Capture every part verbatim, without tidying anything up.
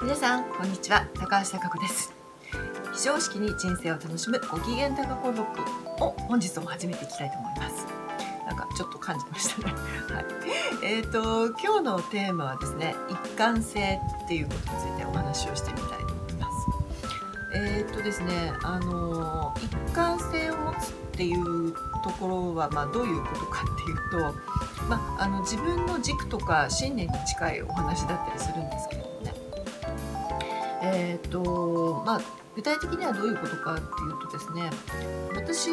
皆さんこんにちは、高橋貴子です。非常識に人生を楽しむご機嫌貴子ブックを本日も始めていきたいと思います。なんかちょっと感じましたねはい。えーと今日のテーマはですね、一貫性っていうことについてお話をしてみたいと思います。えーとですね、あの一貫性を持つっていうところは、まあ、どういうことかっていうと、まあ、あの自分の軸とか信念に近いお話だったりするんですけれどもね、えーとまあ、具体的にはどういうことかっていうとですね、私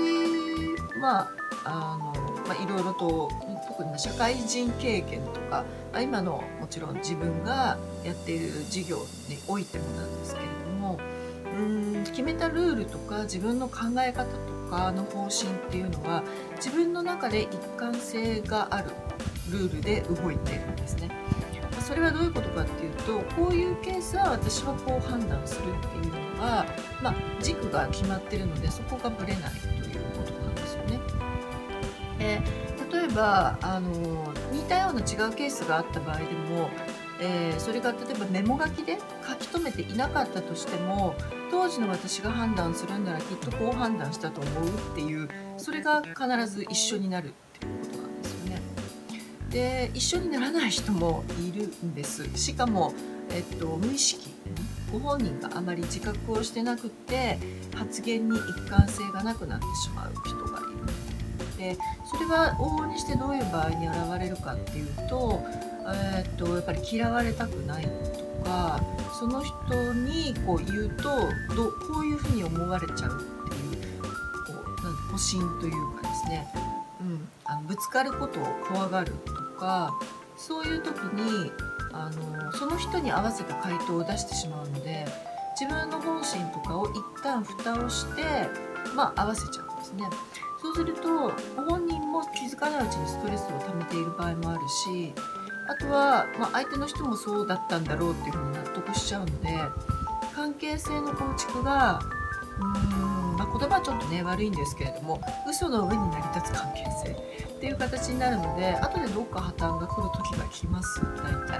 はあの、まあ、いろいろと特に社会人経験とか、まあ、今のもちろん自分がやっている事業においてもなんですけれども、うーん決めたルールとか自分の考え方とかの方針っていうのは自分の中で一貫性があるルールで動いているんですね。それはどういうことかっていうと、こういうケースは私はこう判断するっていうのが、まあ、軸が決まってるのでそこがぶれないということなんですよね。え例えばあの似たような違うケースがあった場合でも、えー、それが例えばメモ書きで書き留めていなかったとしても、当時の私が判断するんならきっとこう判断したと思うっていう、それが必ず一緒になるっていうことなんですよね。で一緒にならない人もいるんです。しかも、えっと、無意識、ご本人があまり自覚をしてなくて発言に一貫性がなくなってしまう人がいる。でそれは往々にしてどういう場合に現れるかっていうと、えーっとやっぱり嫌われたくないとか、その人にこう言うとどこういうふうに思われちゃうっていう、こうなんか保身というかですね、うん、あのぶつかることを怖がるとか、そういう時にあのその人に合わせた回答を出してしまうので、自分の本心とかを一旦蓋をして、まあ、合わせちゃうんですね。そうすると本人も気づかないうちにストレスを溜めている場合もあるし、あとは、まあ、相手の人もそうだったんだろうっていうふうに納得しちゃうので、関係性の構築がうーん、まあ、言葉はちょっとね悪いんですけれども、嘘の上に成り立つ関係性っていう形になるので、後でどっか破綻が来る時が来ます、大体。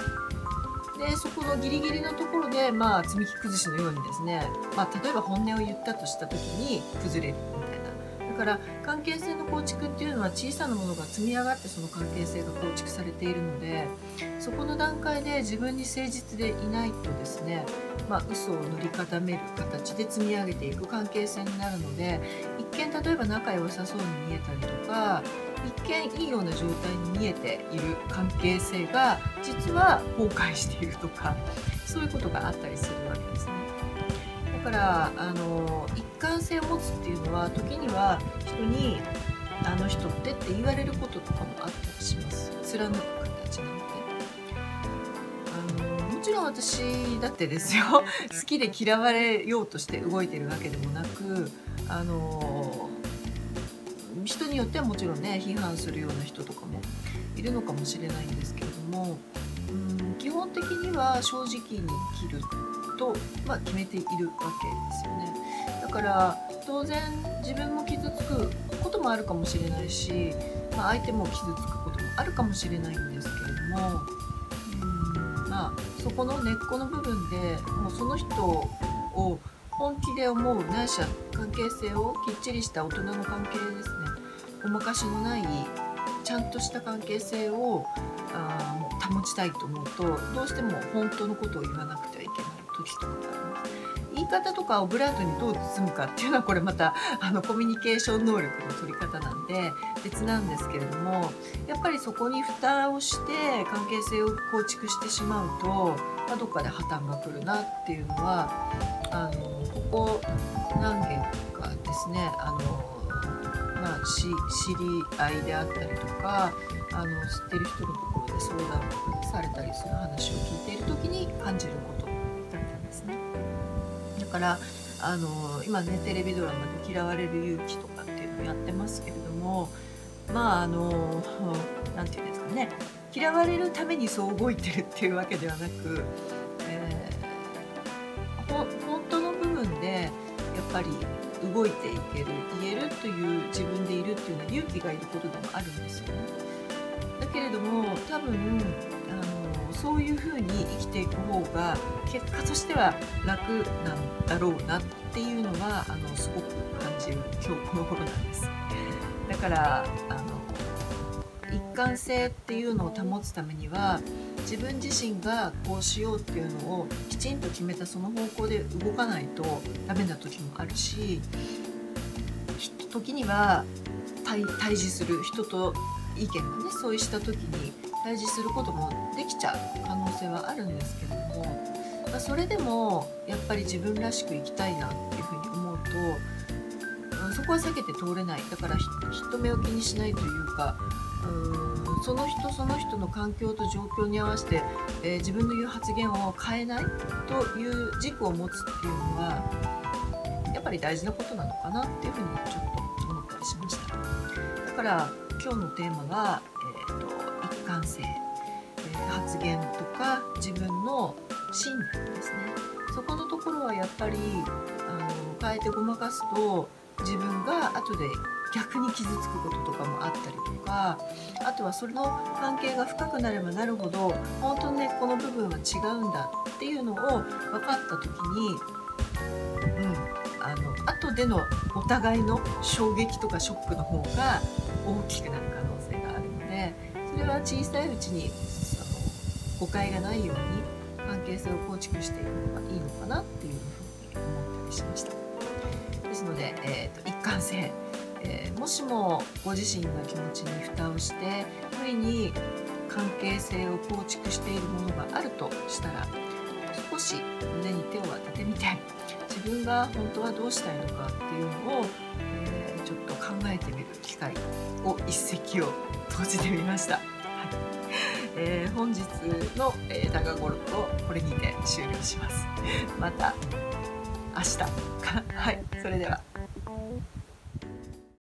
でそこのギリギリのところで、まあ、積み木崩しのようにですね、まあ、例えば本音を言ったとした時に崩れるみたいな。だから関係性の構築っていうのは小さなものが積み上がってその関係性が構築されているので、そこの段階で自分に誠実でいないとですね、まあ、嘘を塗り固める形で積み上げていく関係性になるので、一見例えば仲良さそうに見えたりとか、一見いいような状態に見えている関係性が実は崩壊しているとか、そういうことがあったりするわけですね。だからあの一貫性を持つっていうのは、時には人に「あの人って」って言われることとかもあったりします。貫く形なので、あのもちろん私だってですよ好きで嫌われようとして動いてるわけでもなく、あの人によってはもちろんね批判するような人とかもいるのかもしれないんですけれども、うん基本的には正直に生きると、まあ、決めているわけですよね。だから当然自分も傷つくこともあるかもしれないし、まあ、相手も傷つくこともあるかもしれないんですけれども、うん、まあ、そこの根っこの部分でもうその人を本気で思う、ないしは関係性をきっちりした大人の関係ですね、ごまかしのないちゃんとした関係性をあ保ちたいと思うと、どうしても本当のことを言わなくてはいけない時とかがあります。言い方とかオブラートにどう包むかっていうのは、これまたあのコミュニケーション能力の取り方なんで別なんですけれども、やっぱりそこに蓋をして関係性を構築してしまうと、まあ、どっかで破綻が来るなっていうのはあのここ何件かですね、あのまあ、し知り合いであったりとか、あの知ってる人のところで相談とかされたりする話を聞いている時に感じることだったんですね。だからあの今ねテレビドラマで「嫌われる勇気」とかっていうのをやってますけれども、まああの何て言うんですかね、嫌われるためにそう動いてるっていうわけではなく、えー、ほ本当の部分でやっぱり動いていける、言えるという自分でいるっていうのは勇気がいることでもあるんですよね。だけれども多分あのそういうふうに生きていく方が結果としては楽なんだろうなっていうのはあのすごく感じる今日この頃なんです。だからあの一貫性っていうのを保つためには自分自身がこうしようっていうのをきちんと決めたその方向で動かないとダメな時もあるし、時には 対, 対峙する人と意見がね相違した時に対峙することもできちゃう可能性はあるんですけども、まあ、それでもやっぱり自分らしく生きたいなっていうふうに思うと、うん、そこは避けて通れない。だから人目を気にしないというか、うん、その人その人の環境と状況に合わせて、えー、自分の言う発言を変えないという軸を持つっていうのはやっぱり大事なことなのかなっていうふうにちょっとしました。だから今日のテーマは、えー、と一貫性、えー、発言とか自分の信念ですね。そこのところはやっぱりあの変えてごまかすと自分が後で逆に傷つくこととかもあったりとか、あとはそれの関係が深くなればなるほど本当にねこの部分は違うんだっていうのを分かった時に、あの後でのお互いの衝撃とかショックの方が大きくなる可能性があるので、それは小さいうちにあの誤解がないように関係性を構築していくのがいいのかなっていうふうに思ったりしました。ですので、えー、と一貫性、えー、もしもご自身の気持ちに蓋をして無理に関係性を構築しているものがあるとしたら、少し胸に手を当ててみて自分が本当はどうしたいのかっていうのを、えー、ちょっと考えてみる機会を一石を投じてみました。はい、えー、本日の中頃とこれにて終了します。また明日かはい、それでは。